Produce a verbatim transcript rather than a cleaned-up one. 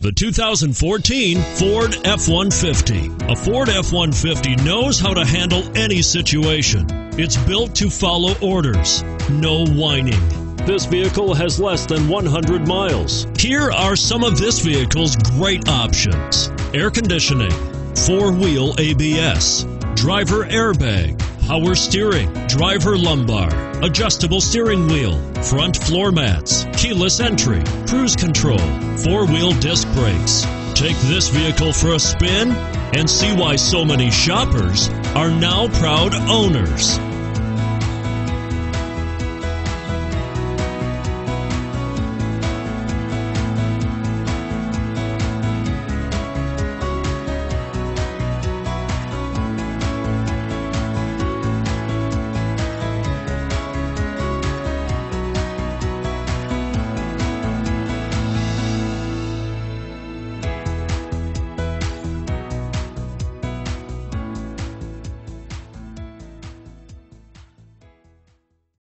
The two thousand fourteen Ford F one fifty. A Ford F one fifty knows how to handle any situation. It's built to follow orders, no whining. This vehicle has less than one hundred miles. Here are some of this vehicle's great options: air conditioning, four-wheel A B S, driver airbag, power steering, driver lumbar, adjustable steering wheel, front floor mats, keyless entry, cruise control, four-wheel disc brakes. Take this vehicle for a spin and see why so many shoppers are now proud owners.